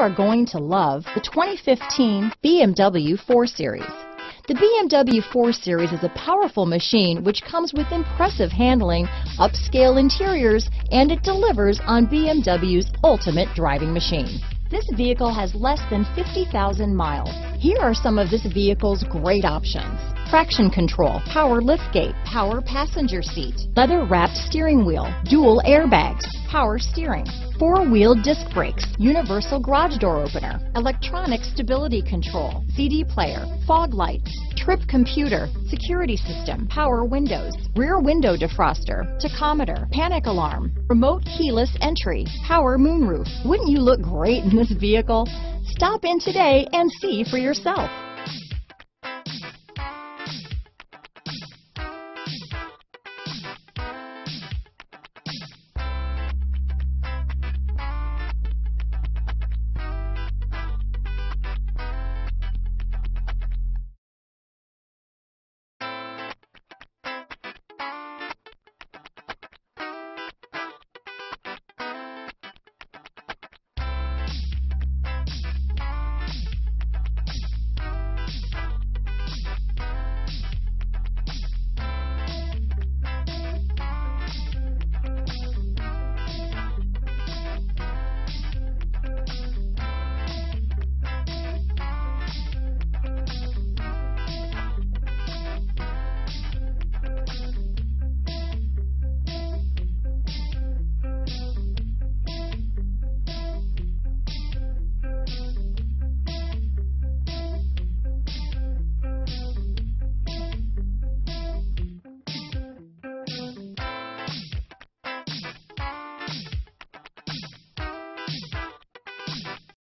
are going to love the 2015 BMW 4 Series. The BMW 4 Series is a powerful machine which comes with impressive handling, upscale interiors, and it delivers on BMW's ultimate driving machine. This vehicle has less than 50,000 miles. Here are some of this vehicle's great options: traction control, power liftgate, power passenger seat, leather-wrapped steering wheel, dual airbags, power steering, four-wheel disc brakes, universal garage door opener, electronic stability control, CD player, fog lights, trip computer, security system, power windows, rear window defroster, tachometer, panic alarm, remote keyless entry, power moonroof. Wouldn't you look great in this vehicle? Stop in today and see for yourself.